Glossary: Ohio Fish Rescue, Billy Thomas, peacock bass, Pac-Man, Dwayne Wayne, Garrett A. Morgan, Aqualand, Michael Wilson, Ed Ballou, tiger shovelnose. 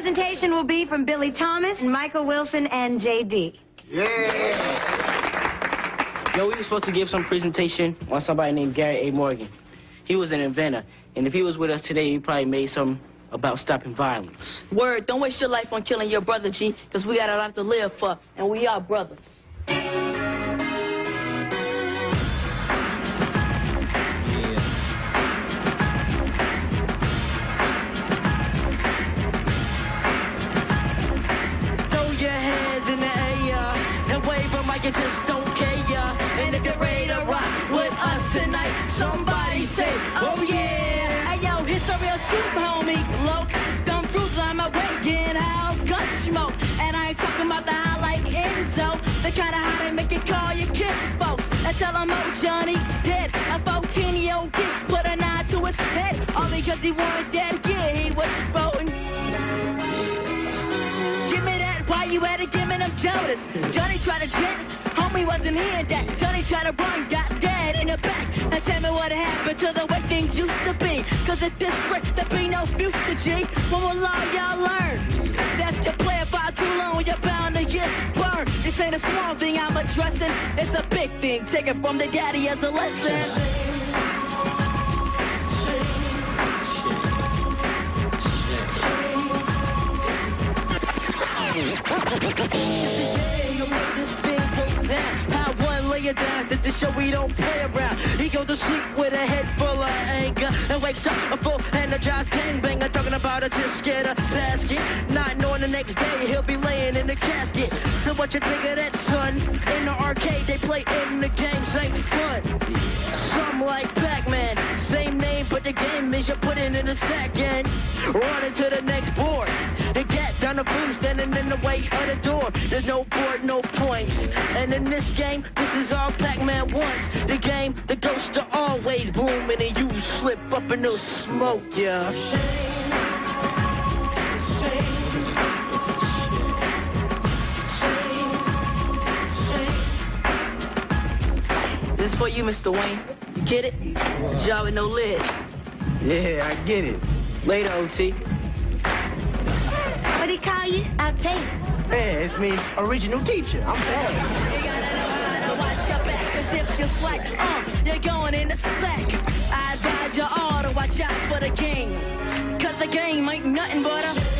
presentation will be from Billy Thomas, Michael Wilson, and J.D. Yeah! Yo, we were supposed to give some presentation on somebody named Garrett A. Morgan. He was an inventor, and if he was with us today, he probably made something about stopping violence. Word, don't waste your life on killing your brother, G, because we got a lot to live for, and we are brothers. You just don't care, and if you're ready to rock with us tonight, somebody say, oh yeah. Hey yo, here's the real scoop, homie. Look, dumb fruits on my way, get out, gun smoke. And I ain't talking about the high like Indo, the kind of high that make you call your kid folks and tell them, oh, Johnny's dead. A 14-year-old kid put a 9 to his head, all because he wanted that gear he was sporting. Give me that, why you at it, give me them Jonas. Johnny tried to jet. Homie wasn't hearing that. Johnny tried to run, got dead in the back. Now tell me what happened to the way things used to be. Cause at this rate, there be no future, G. When will all y'all learn? That if you play it by too long, you're bound to get burned. This ain't a small thing I'm addressing. It's a big thing. Take it from the daddy as a lesson. Did to show we don't play around. He go to sleep with a head full of anger and wakes up a full energized gangbanger, talking about a just scared of tasking, not knowing the next day he'll be laying in the casket. So what you think of that, son? In the arcade they play in the games ain't fun. Some like Pac-Man, same name but the game is you're putting in a second, running to the next board. The cat down the boom standing in the way of the door. There's no board, no points. And in this game, this is all Pac-Man wants. The game, the ghosts are always blooming, and you slip up in the smoke, yeah. This is for you, Mr. Wayne. You get it? A job with no lid. Yeah, I get it. Later, OT. What do you call you? I'll tell you. Yeah, this means original teacher. I'm bad. You gotta watch your back, cause if you're slack, you're going in the sack. I advise you all to watch out for the king, cause the game ain't nothing but a...